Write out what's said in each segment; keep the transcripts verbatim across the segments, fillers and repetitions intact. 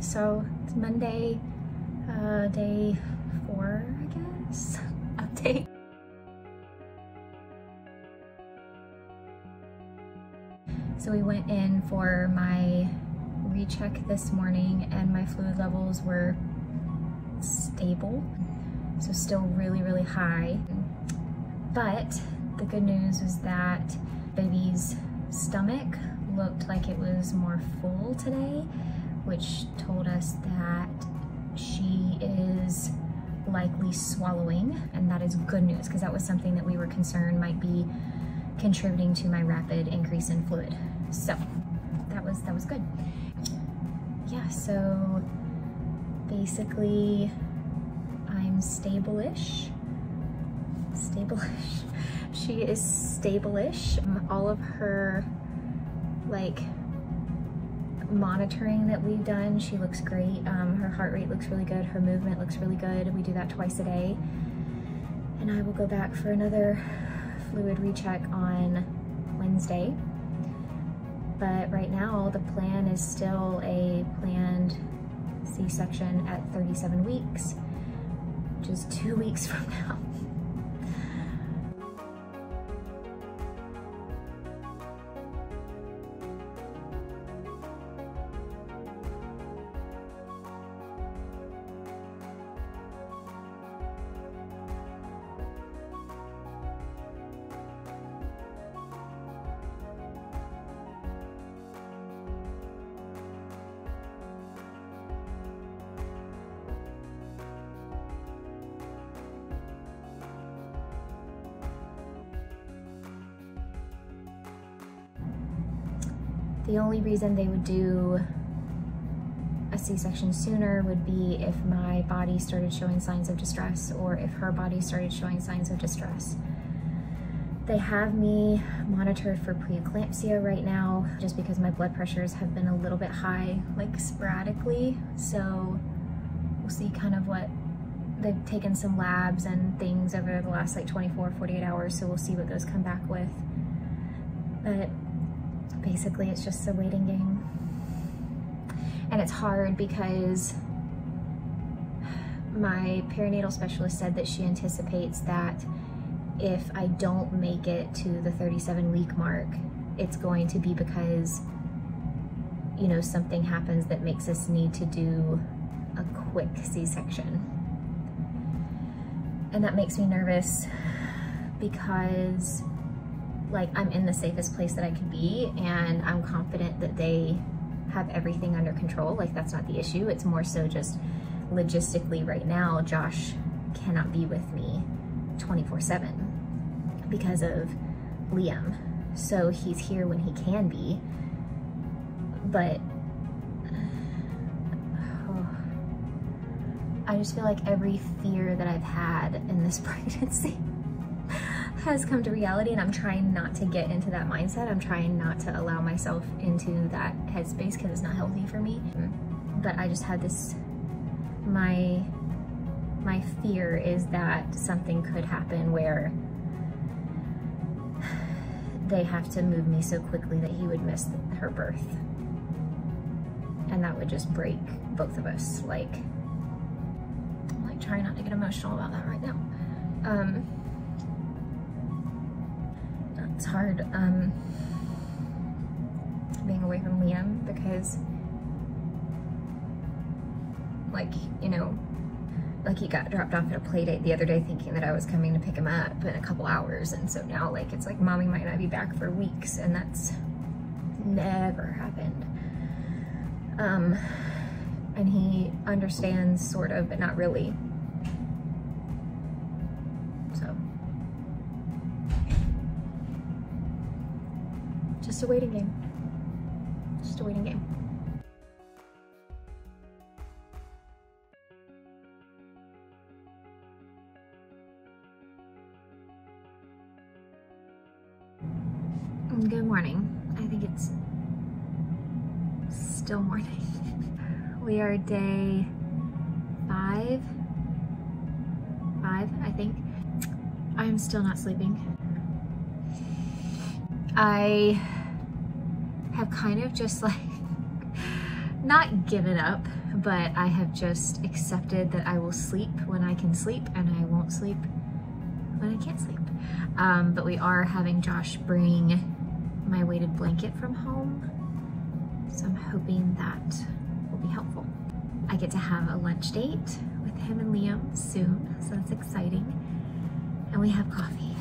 So it's Monday, uh, day four, I guess, update. So we went in for my recheck this morning and my fluid levels were stable. So still really, really high. But the good news is that baby's stomach looked like it was more full today, which told us that she is likely swallowing, and that is good news because that was something that we were concerned might be contributing to my rapid increase in fluid. So that was that was good. Yeah, so basically I'm stable-ish. Stable-ish. She is stable-ish. All of her like monitoring that we've done, she looks great. Um, her heart rate looks really good. Her movement looks really good. We do that twice a day. And I will go back for another fluid recheck on Wednesday. But right now the plan is still a planned C-section at thirty-seven weeks, which is two weeks from now. The only reason they would do a C-section sooner would be if my body started showing signs of distress or if her body started showing signs of distress. They have me monitored for preeclampsia right now just because my blood pressures have been a little bit high, like sporadically. So we'll see kind of what, they've taken some labs and things over the last like twenty-four, forty-eight hours. So we'll see what those come back with. But basically, it's just a waiting game. And it's hard because my perinatal specialist said that she anticipates that if I don't make it to the thirty-seven week mark, it's going to be because, you know, something happens that makes us need to do a quick C-section. And that makes me nervous because like I'm in the safest place that I could be and I'm confident that they have everything under control. Like that's not the issue. It's more so just logistically right now, Josh cannot be with me twenty-four seven because of Liam. So he's here when he can be, but oh, I just feel like every fear that I've had in this pregnancy has come to reality, and I'm trying not to get into that mindset. I'm trying not to allow myself into that headspace because it's not healthy for me. But I just had this, my my fear is that something could happen where they have to move me so quickly that he would miss her birth. And that would just break both of us. Like, I'm like trying not to get emotional about that right now. Um, It's hard um, being away from Liam because, like, you know, like he got dropped off at a play date the other day thinking that I was coming to pick him up in a couple hours, and so now, like, it's like mommy might not be back for weeks, and that's never happened. Um, and he understands, sort of, but not really. Just a waiting game. Just a waiting game. Good morning. I think it's still morning. We are day five. Five, I think. I'm still not sleeping. I have kind of just like not given up, but I have just accepted that I will sleep when I can sleep and I won't sleep when I can't sleep. Um, but we are having Josh bring my weighted blanket from home, so I'm hoping that will be helpful. I get to have a lunch date with him and Liam soon, so that's exciting. And we have coffee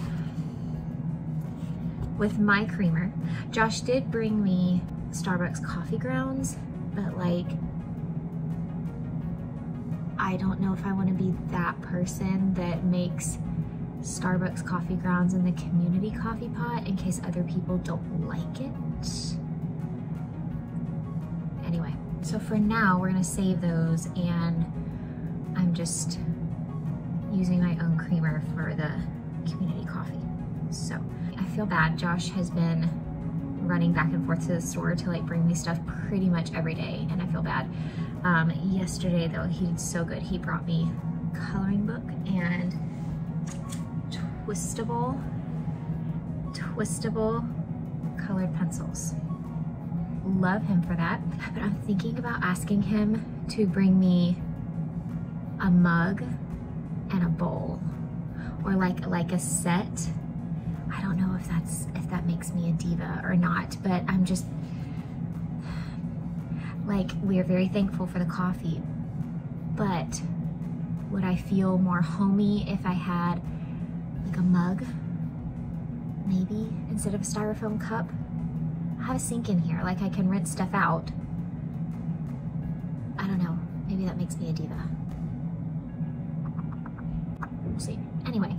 with my creamer. Josh did bring me Starbucks coffee grounds, but like, I don't know if I want to be that person that makes Starbucks coffee grounds in the community coffee pot in case other people don't like it. Anyway, so for now we're gonna save those, and I'm just using my own creamer for the community coffee. So I feel bad. Josh has been running back and forth to the store to like bring me stuff pretty much every day, and I feel bad. Um, yesterday though, he did so good. He brought me a coloring book and twistable, twistable colored pencils. Love him for that. But I'm thinking about asking him to bring me a mug and a bowl, or like like a set. I don't know if that's if that makes me a diva or not, but I'm just like, we are very thankful for the coffee, but would I feel more homey if I had like a mug, maybe, instead of a styrofoam cup? I have a sink in here, like I can rinse stuff out. I don't know, maybe that makes me a diva. We'll see. Anyway,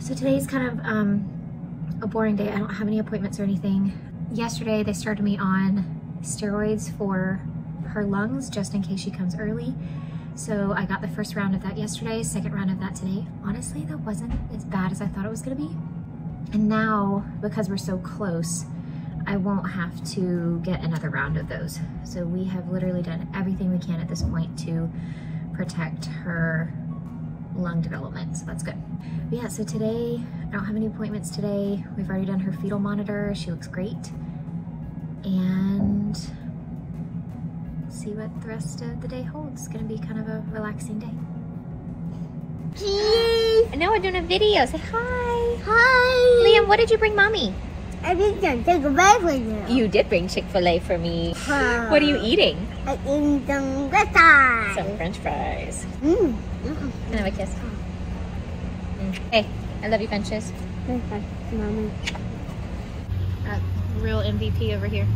so today's kind of um, a boring day. I don't have any appointments or anything. Yesterday they started me on steroids for her lungs, just in case she comes early. So I got the first round of that yesterday, second round of that today. Honestly, that wasn't as bad as I thought it was gonna be. And now, because we're so close, I won't have to get another round of those. So we have literally done everything we can at this point to protect her lung development, so that's good. But yeah, so today, I don't have any appointments today. We've already done her fetal monitor. She looks great. And see what the rest of the day holds. It's gonna be kind of a relaxing day. Please. Now we're doing a video. Say hi. Hi. Liam, what did you bring mommy? I did some Chick-fil-A for you. You did bring Chick-fil-A for me. Huh. What are you eating? I'm eating some french fries. Some french fries. Mm. Mm-mm. Can I have a kiss? Mm. Hey, I love you, benches. Bye, mommy. Uh, real M V P over here.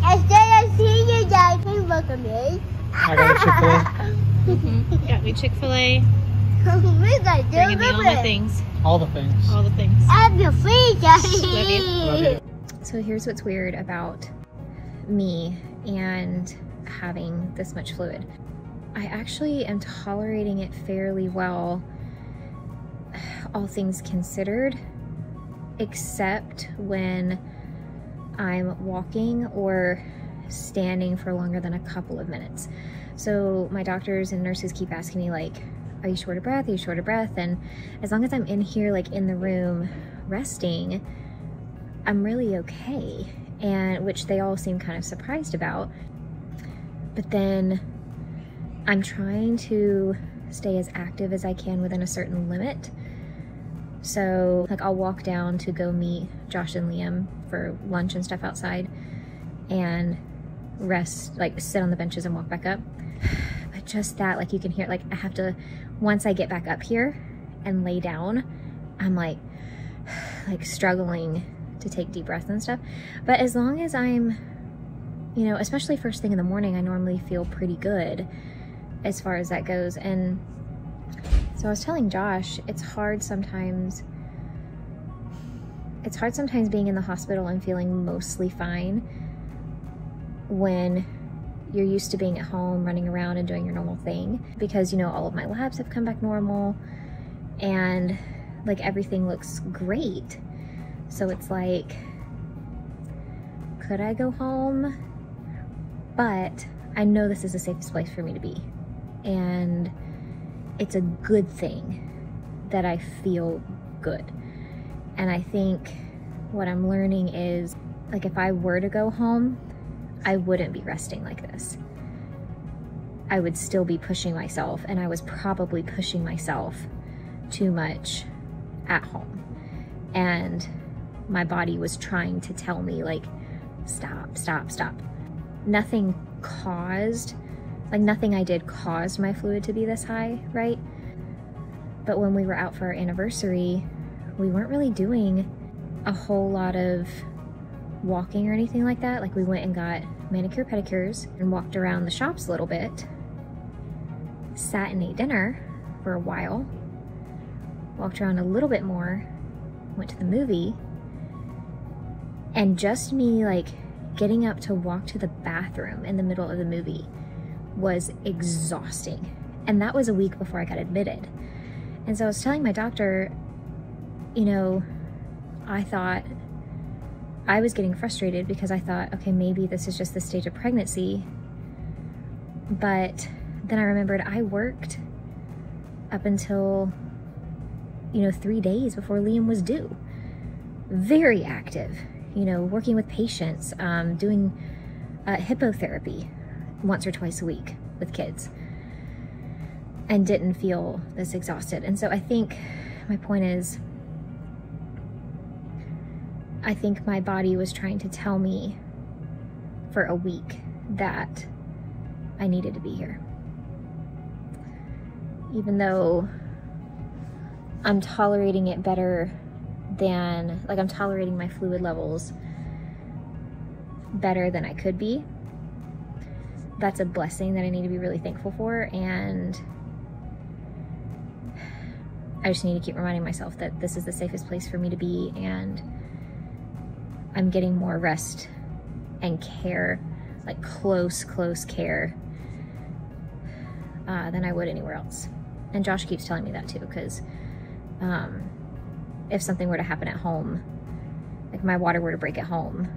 I see you guys. Can you look at me? I got Chick-fil-A. Mm-hmm. Got me Chick-fil-A. We got bringing me all the things. All the things. All the things. I'm your free guys. Love you. Love you. So here's what's weird about me and having this much fluid. I actually am tolerating it fairly well, all things considered, except when I'm walking or standing for longer than a couple of minutes. So my doctors and nurses keep asking me like, are you short of breath? Are you short of breath? And as long as I'm in here, like in the room resting, I'm really okay. And which they all seem kind of surprised about. But then I'm trying to stay as active as I can within a certain limit. So like I'll walk down to go meet Josh and Liam for lunch and stuff outside and rest, like sit on the benches and walk back up. But just that, like you can hear, like I have to, once I get back up here and lay down, I'm like, like struggling to take deep breaths and stuff. But as long as I'm, you know, especially first thing in the morning, I normally feel pretty good as far as that goes. And so I was telling Josh, it's hard sometimes, it's hard sometimes being in the hospital and feeling mostly fine when you're used to being at home, running around and doing your normal thing, because you know, all of my labs have come back normal and like everything looks great. So it's like, could I go home? But I know this is the safest place for me to be. And it's a good thing that I feel good. And I think what I'm learning is, like if I were to go home, I wouldn't be resting like this. I would still be pushing myself, and I was probably pushing myself too much at home. And my body was trying to tell me, like, stop, stop, stop. Nothing caused, like nothing I did caused my fluid to be this high, right? But when we were out for our anniversary, we weren't really doing a whole lot of walking or anything like that. Like, we went and got manicure pedicures and walked around the shops a little bit, sat and ate dinner for a while, walked around a little bit more, went to the movie, and just me like getting up to walk to the bathroom in the middle of the movie was exhausting. And that was a week before I got admitted. And so I was telling my doctor, you know, I thought I was getting frustrated because I thought, okay, maybe this is just the stage of pregnancy. But then I remembered I worked up until, you know, three days before Liam was due. Very active, you know, working with patients, um, doing uh, hippotherapy once or twice a week with kids, and didn't feel this exhausted. And so I think my point is, I think my body was trying to tell me for a week that I needed to be here. Even though I'm tolerating it better than, like, I'm tolerating my fluid levels better than I could be. That's a blessing that I need to be really thankful for, and I just need to keep reminding myself that this is the safest place for me to be, and I'm getting more rest and care, like close, close care, uh, than I would anywhere else. And Josh keeps telling me that too, because um, if something were to happen at home, like my water were to break at home,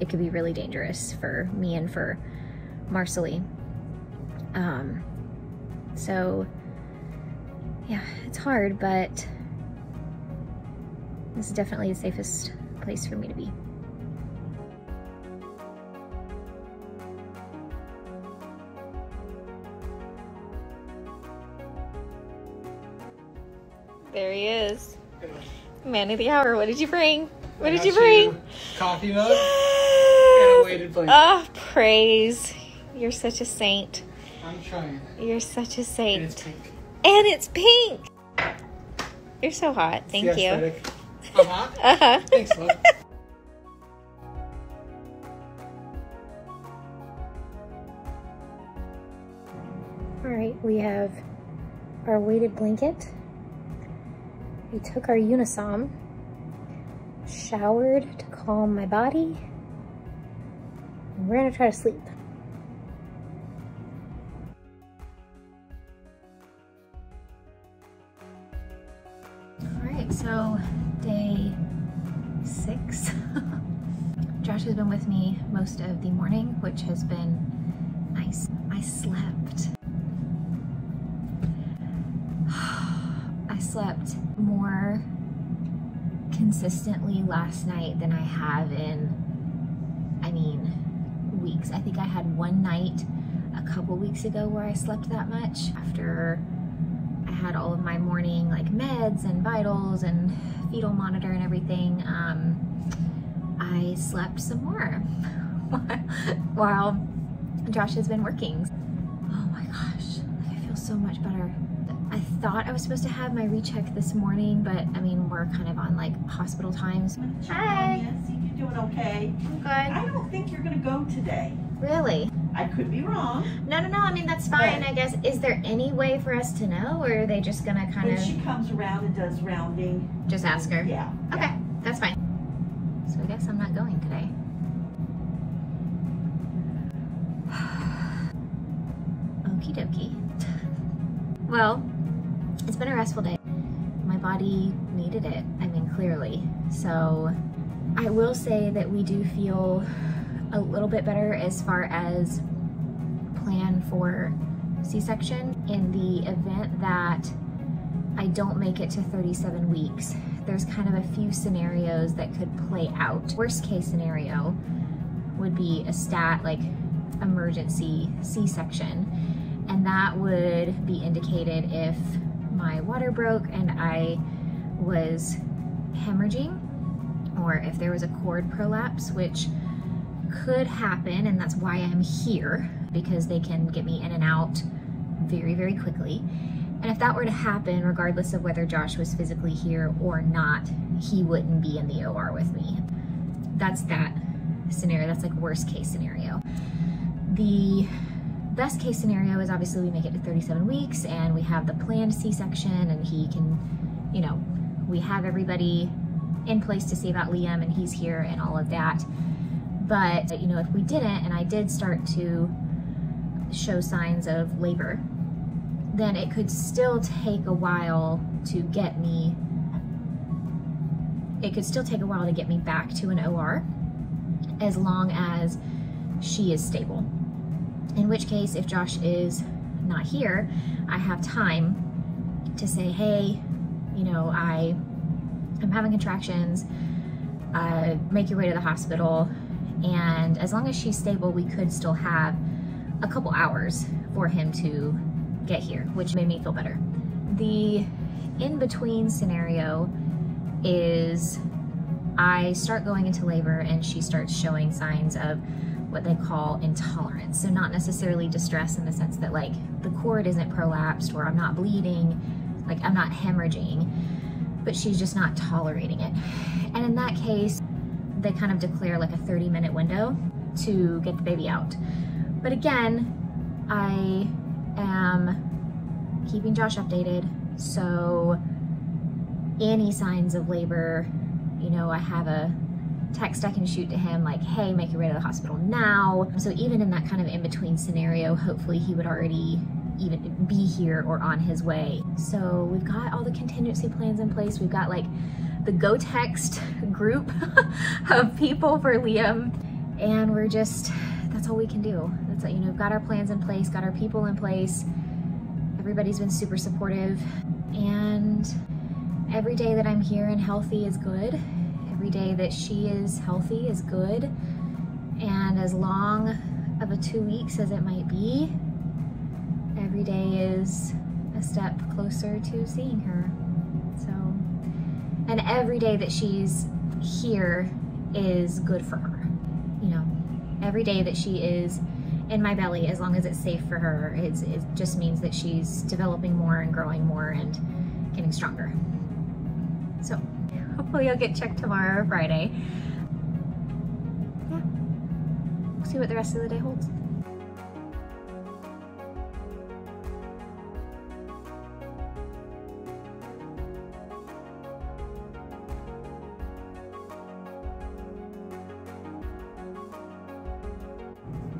it could be really dangerous for me and for Marsaili. Um, so yeah, it's hard, but this is definitely the safest place for me to be. There he is. Man of the hour. What did you bring? What did you bring? You coffee mug. Yes. And a weighted blanket. Oh, praise. You're such a saint. I'm trying. You're such a saint. And it's pink. And it's pink. You're so hot. Thank it's you. Aesthetic. Uh-huh. Uh-huh. Thanks, love. All right, we have our weighted blanket. We took our Unisom, showered to calm my body, and we're gonna try to sleep. All right, so day six. Josh has been with me most of the morning, which has been nice. I slept. I slept more consistently last night than I have in, I mean, weeks. I think I had one night a couple weeks ago where I slept that much after I had all of my morning, like, meds and vitals and fetal monitor and everything. Um, I slept some more while Josh has been working. Oh my gosh, like, I feel so much better. I thought I was supposed to have my recheck this morning, but I mean, we're kind of on like hospital times. Hi. Yes, you're doing okay. I'm good. I don't think you're gonna go today. Really? I could be wrong. No, no, no. I mean, that's fine, but I guess. Is there any way for us to know, or are they just gonna kind when of? When she comes around and does rounding, just ask her. Yeah. Okay, yeah. That's fine. So I guess I'm not going today. Okie dokie. Well, it's been a restful day. My body needed it. I mean, clearly. So I will say that we do feel a little bit better as far as plan for C-section. In the event that I don't make it to thirty-seven weeks, there's kind of a few scenarios that could play out. Worst case scenario, would be a stat like emergency C section, and that would be indicated if my water broke and I was hemorrhaging, or if there was a cord prolapse, which could happen, and that's why I'm here, because they can get me in and out very, very quickly. And if that were to happen, regardless of whether Josh was physically here or not, he wouldn't be in the O R with me. That's that scenario. That's like worst case scenario. The best case scenario is obviously we make it to thirty-seven weeks and we have the planned C section and he can, you know, we have everybody in place to save out Liam and he's here and all of that. But, you know, if we didn't and I did start to show signs of labor, then it could still take a while to get me, it could still take a while to get me back to an O R as long as she is stable. In which case, if Josh is not here, I have time to say, hey, you know, I, I'm having contractions, uh, make your way to the hospital. And as long as she's stable, we could still have a couple hours for him to get here, which made me feel better. The in-between scenario is I start going into labor and she starts showing signs of what they call intolerance. So not necessarily distress in the sense that like the cord isn't prolapsed or I'm not bleeding, like I'm not hemorrhaging, but she's just not tolerating it. And in that case, they kind of declare like a thirty minute window to get the baby out. But again, I am keeping Josh updated. So any signs of labor, you know, I have a text I can shoot to him like, hey, make your way to the hospital now. So even in that kind of in-between scenario, hopefully he would already even be here or on his way. So we've got all the contingency plans in place. We've got like the Go Text group of people for Liam, and we're just, that's all we can do. That's it, you know, we've got our plans in place, got our people in place. Everybody's been super supportive, and every day that I'm here and healthy is good. Every day that she is healthy is good. And as long of a two weeks as it might be, every day is a step closer to seeing her. So, and every day that she's here is good for her. You know, every day that she is in my belly, as long as it's safe for her, it's, it just means that she's developing more and growing more and getting stronger. So hopefully I'll get checked tomorrow or Friday. Yeah, we'll see what the rest of the day holds.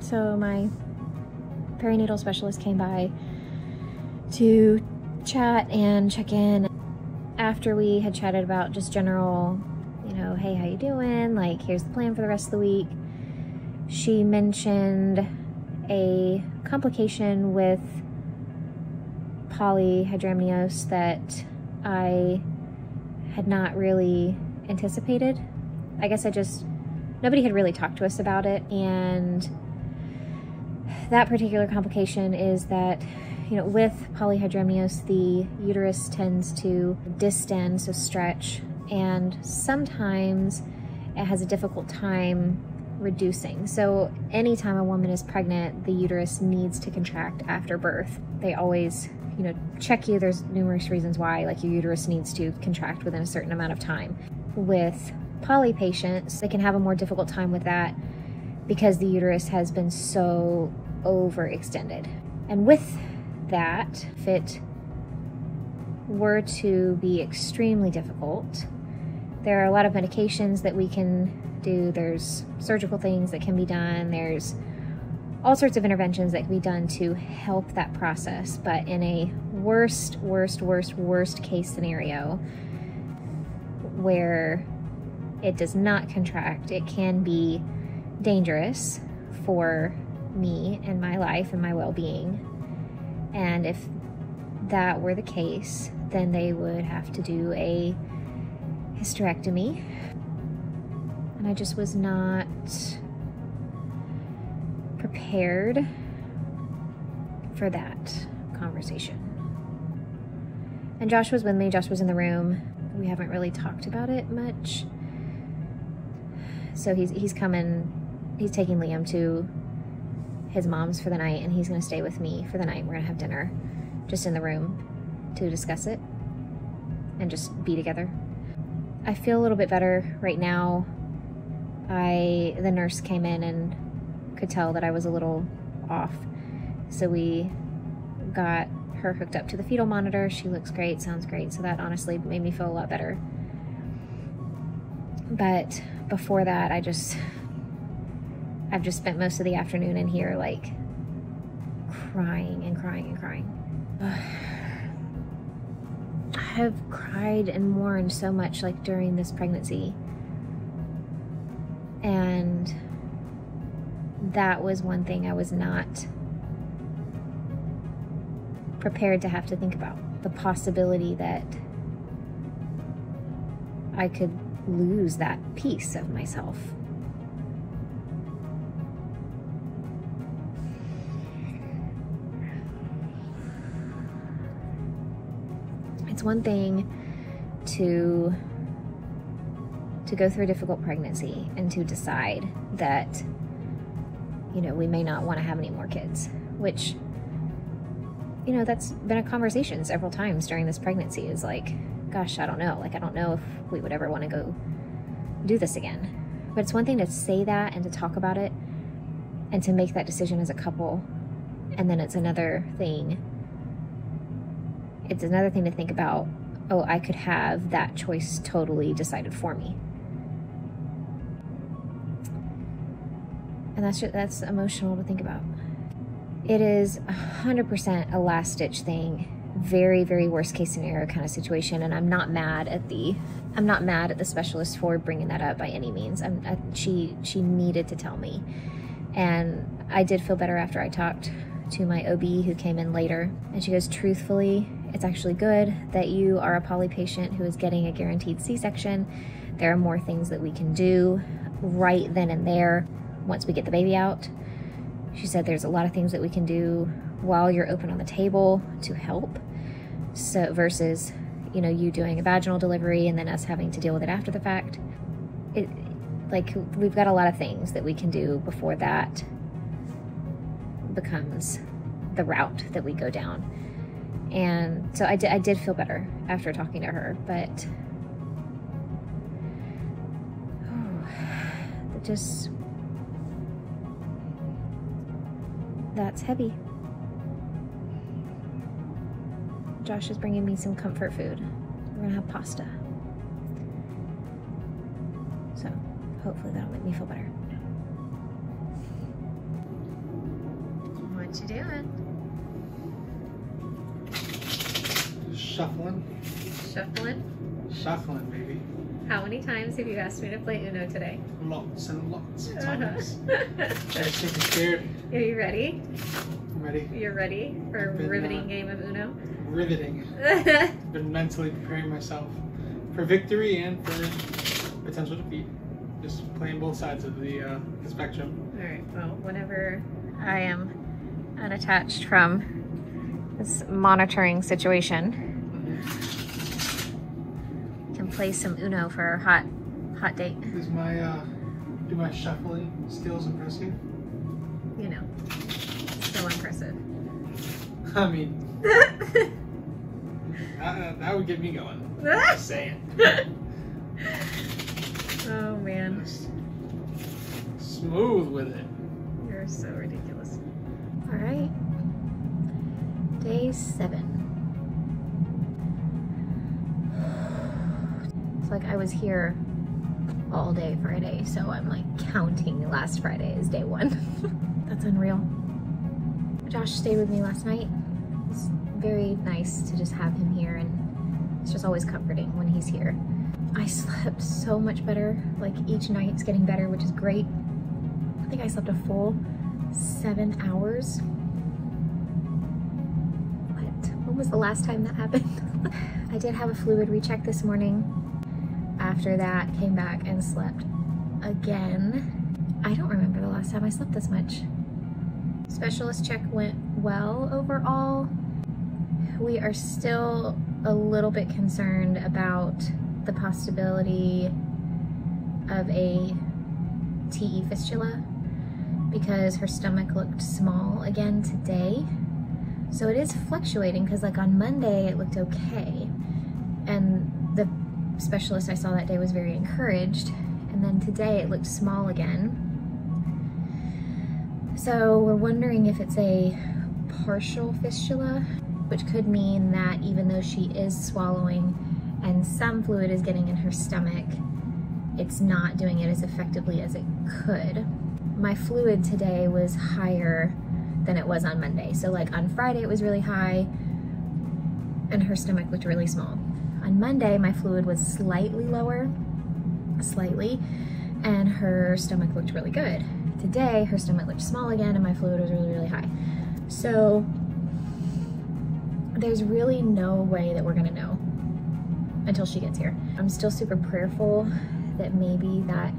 So my perinatal specialist came by to chat and check in. After we had chatted about just general, you know, hey, how you doing? Like, here's the plan for the rest of the week. She mentioned a complication with polyhydramnios that I had not really anticipated. I guess I just, nobody had really talked to us about it, and that particular complication is that, you know, with polyhydramnios, the uterus tends to distend, so stretch, and sometimes it has a difficult time reducing. So anytime a woman is pregnant, the uterus needs to contract after birth. They always, you know, check you. There's numerous reasons why, like your uterus needs to contract within a certain amount of time. With poly patients, they can have a more difficult time with that, because the uterus has been so overextended. And with that, if it were to be extremely difficult, there are a lot of medications that we can do. There's surgical things that can be done. There's all sorts of interventions that can be done to help that process. But in a worst, worst, worst, worst case scenario where it does not contract, it can be dangerous for me and my life and my well-being. And if that were the case, then they would have to do a hysterectomy. And I just was not prepared for that conversation. And Josh was with me. Josh was in the room. We haven't really talked about it much. So he's he's coming. He's taking Liam to his mom's for the night, and he's going to stay with me for the night. We're going to have dinner just in the room to discuss it and just be together. I feel a little bit better right now. I the nurse came in and could tell that I was a little off, so we got her hooked up to the fetal monitor. She looks great, sounds great, so that honestly made me feel a lot better. But before that, I just I've just spent most of the afternoon in here like crying and crying and crying. Ugh. I have cried and mourned so much like during this pregnancy, and that was one thing I was not prepared to have to think about. The possibility that I could lose that piece of myself. It's one thing to to go through a difficult pregnancy and to decide that, you know, we may not want to have any more kids, which, you know, that's been a conversation several times during this pregnancy, is like, gosh, I don't know. Like, I don't know if we would ever want to go do this again. But it's one thing to say that and to talk about it and to make that decision as a couple. And then it's another thing. It's another thing to think about, oh, I could have that choice totally decided for me. And that's just, that's emotional to think about. It is one hundred percent a last-ditch thing. Very, very worst case scenario kind of situation, and I'm not mad at the, I'm not mad at the specialist for bringing that up by any means. I'm, I, she she needed to tell me, and I did feel better after I talked to my O B who came in later, and she goes, truthfully, it's actually good that you are a poly patient who is getting a guaranteed C section. There are more things that we can do right then and there once we get the baby out. She said there's a lot of things that we can do while you're open on the table to help, so versus, you know, you doing a vaginal delivery and then us having to deal with it after the fact. It, like, we've got a lot of things that we can do before that becomes the route that we go down. And so I, I did feel better after talking to her, but oh, it just, that's heavy. Josh is bringing me some comfort food. We're gonna have pasta. So hopefully that'll make me feel better. What you doing? Shuffling. Shuffling? Shuffling, baby. How many times have you asked me to play Uno today? Lots and lots of times. That should be scared. Are you ready? I'm ready. You're ready for a riveting game of Uno? Riveting. I've been mentally preparing myself for victory and for potential defeat. Just playing both sides of the, uh, the spectrum. All right. Well, whenever I am unattached from this monitoring situation, mm-hmm. can play some Uno for our hot, hot date. Is my uh, do my shuffling skills impressive? You know, so impressive. I mean. Uh, that would get me going. Just saying. Oh man. Just smooth with it. You're so ridiculous. All right. Day seven. It's like I was here all day Friday, so I'm like counting last Friday as day one. That's unreal. Josh stayed with me last night. It's very nice to just have him here, and it's just always comforting when he's here. I slept so much better. Like, each night's getting better, which is great. I think I slept a full seven hours. What? When was the last time that happened? I did have a fluid recheck this morning. After that, came back and slept again. I don't remember the last time I slept this much. Specialist check went well overall. We are still a little bit concerned about the possibility of a T E fistula because her stomach looked small again today. So it is fluctuating, because like on Monday it looked okay, and the specialist I saw that day was very encouraged, and then today it looked small again. So we're wondering if it's a partial fistula, which could mean that even though she is swallowing and some fluid is getting in her stomach, it's not doing it as effectively as it could. My fluid today was higher than it was on Monday. So like on Friday it was really high and her stomach looked really small. On Monday my fluid was slightly lower, slightly, and her stomach looked really good. Today her stomach looked small again and my fluid was really, really high. So there's really no way that we're gonna know until she gets here. I'm still super prayerful that maybe that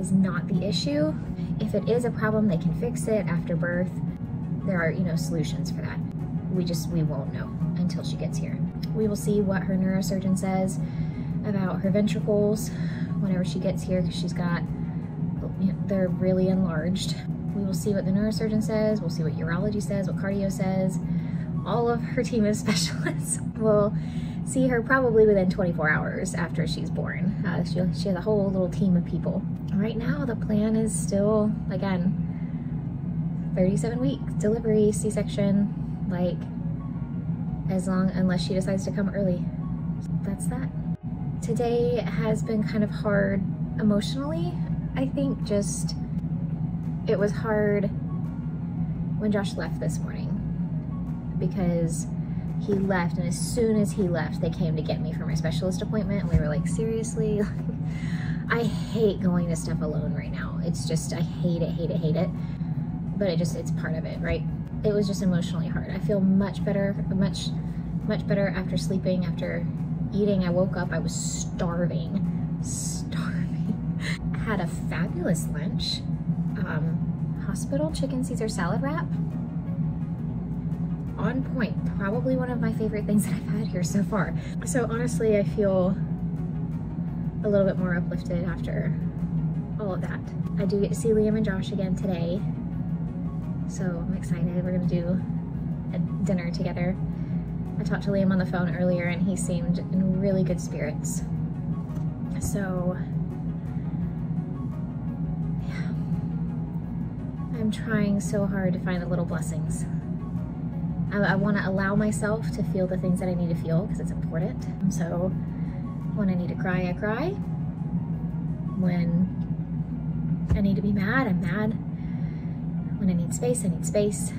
is not the issue. If it is a problem, they can fix it after birth. There are, you know, solutions for that. We just, we won't know until she gets here. We will see what her neurosurgeon says about her ventricles whenever she gets here, because she's got, you know, they're really enlarged. We will see what the neurosurgeon says. We'll see what urology says, what cardio says. All of her team of specialists will see her probably within twenty-four hours after she's born. Uh, she, she has a whole little team of people. Right now, the plan is still, again, thirty-seven week delivery, C section, like, as long, unless she decides to come early. That's that. Today has been kind of hard emotionally, I think. Just, it was hard when Josh left this morning, because he left, and as soon as he left they came to get me for my specialist appointment, and we were like, seriously? I hate going to stuff alone right now. It's just, I hate it, hate it, hate it, but it just, it's part of it, right? It was just emotionally hard. I feel much better, much, much better after sleeping, after eating. I woke up, I was starving, starving. I had a fabulous lunch. Um, hospital chicken Caesar salad wrap. On point, probably one of my favorite things that I've had here so far. So honestly, I feel a little bit more uplifted after all of that. I do get to see Liam and Josh again today, so I'm excited. We're gonna do a dinner together. I talked to Liam on the phone earlier and he seemed in really good spirits. So yeah, I'm trying so hard to find the little blessings. I, I want to allow myself to feel the things that I need to feel, because it's important. So when I need to cry, I cry. When I need to be mad, I'm mad. When I need space, I need space.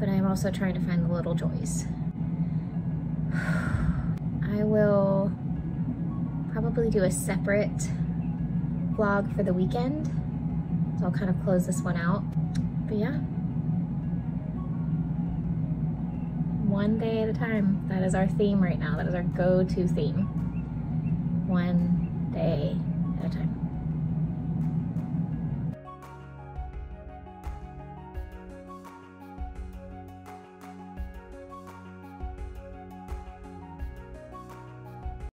But I'm also trying to find the little joys. I will probably do a separate vlog for the weekend. So I'll kind of close this one out. But yeah. One day at a time. That is our theme right now. That is our go-to theme. One day at a time.